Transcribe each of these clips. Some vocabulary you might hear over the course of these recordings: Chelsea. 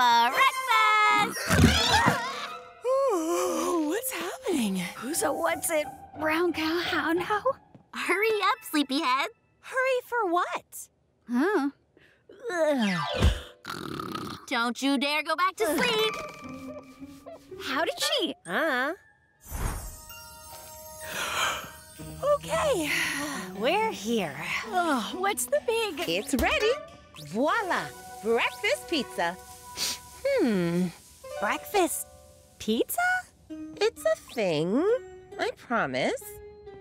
for breakfast! Ooh, what's happening? Who's a what's-it brown cow how now? Hurry up, sleepyhead. Hurry for what? Huh? Ugh. Don't you dare go back to sleep! How did she? Okay, we're here. Oh, what's the big? It's ready. Voila, breakfast pizza. Breakfast pizza? It's a thing, I promise.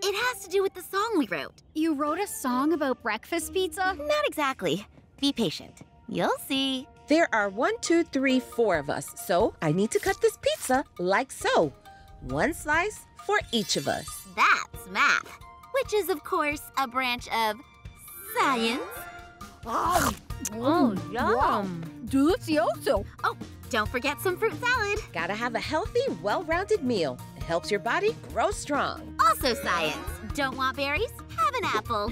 It has to do with the song we wrote. You wrote a song about breakfast pizza? Not exactly. Be patient. You'll see. There are 1, 2, 3, 4 of us, so I need to cut this pizza like so. One slice for each of us. That's math, which is, of course, a branch of science. Oh, yum. Delicioso. Oh, don't forget some fruit salad. Gotta have a healthy, well-rounded meal. It helps your body grow strong. Also science. Don't want berries? Have an apple.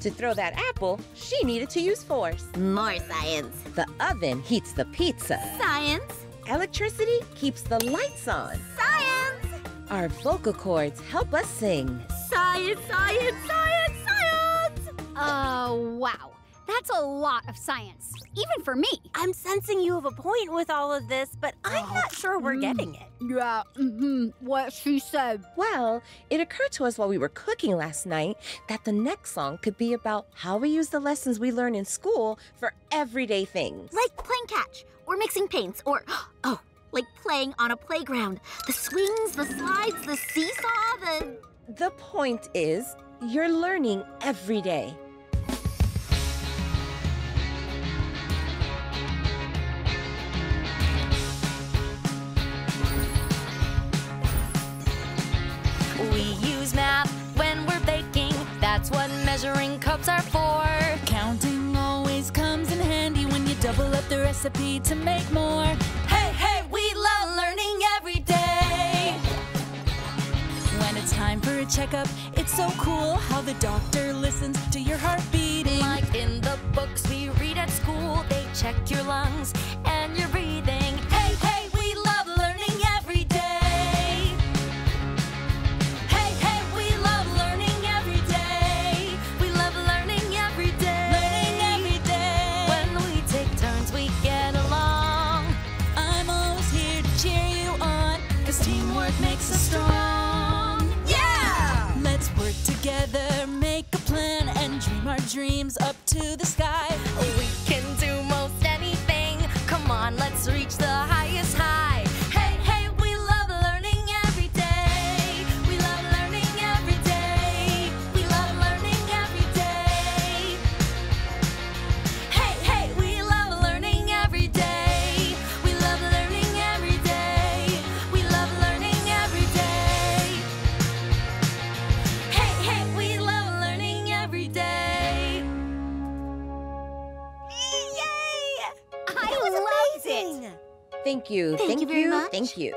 To throw that apple, she needed to use force. More science. The oven heats the pizza. Science. Electricity keeps the lights on. Science. Our vocal cords help us sing. Science, science, science, science! Oh, wow. That's a lot of science, even for me. I'm sensing you have a point with all of this, but I'm not sure we're getting it. Yeah, what she said. Well, it occurred to us while we were cooking last night that the next song could be about how we use the lessons we learn in school for everyday things. Like playing catch, or mixing paints, or, like playing on a playground. The swings, the slides, the seesaw, the... The point is, you're learning every day. Math when we're baking, that's what measuring cups are for. Counting always comes in handy when you double up the recipe to make more. Hey, hey, we love learning every day. When it's time for a checkup, it's so cool how the doctor listens to your heart beating. Like in the books we read at school, they check your lungs and your breathing. Hey, hey, we love learning every day. Strong. Yeah! Let's work together, make a plan, and dream our dreams up to the sky. We can do most anything. Come on, let's reach the highest high. Hey, hey, we love learning every day. We love learning every day. We love learning every day. Hey, hey, we love learning every day. We love learning every day. We love learning. Thank you. Thank you very much. Thank you.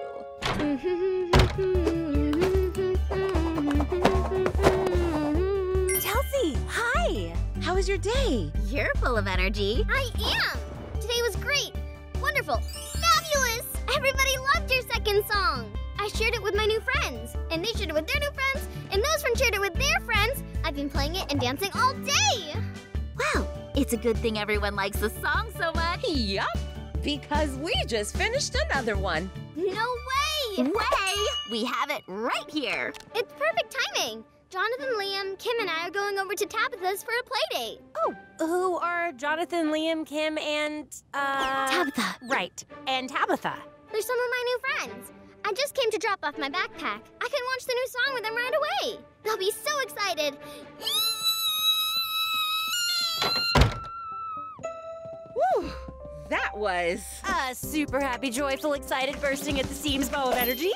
Chelsea, hi. How was your day? You're full of energy. I am. Today was great. Wonderful. Fabulous. Everybody loved your second song. I shared it with my new friends, and they shared it with their new friends, and those friends shared it with their friends. I've been playing it and dancing all day. Wow. It's a good thing everyone likes the song so much. Yup. Because we just finished another one. No way! Way! We have it right here. It's perfect timing. Jonathan, Liam, Kim, and I are going over to Tabitha's for a play date. Oh, who are Jonathan, Liam, Kim, and, Tabitha. Right, and Tabitha. They're some of my new friends. I just came to drop off my backpack. I can launch the new song with them right away. They'll be so excited. Woo! That was a super happy, joyful, excited, bursting at the seams bow of energy.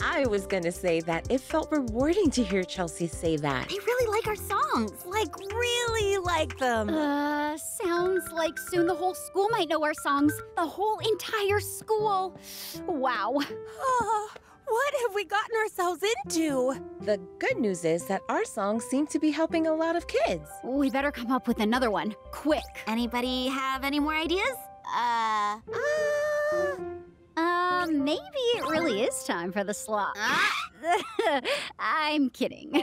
I was gonna say that it felt rewarding to hear Chelsea say that. They really like our songs. Like, really like them. Sounds like soon the whole school might know our songs. The whole entire school. Wow. What have we gotten ourselves into? The good news is that our songs seem to be helping a lot of kids. We better come up with another one, quick. Anybody have any more ideas? Maybe it really is time for the slop. I'm kidding.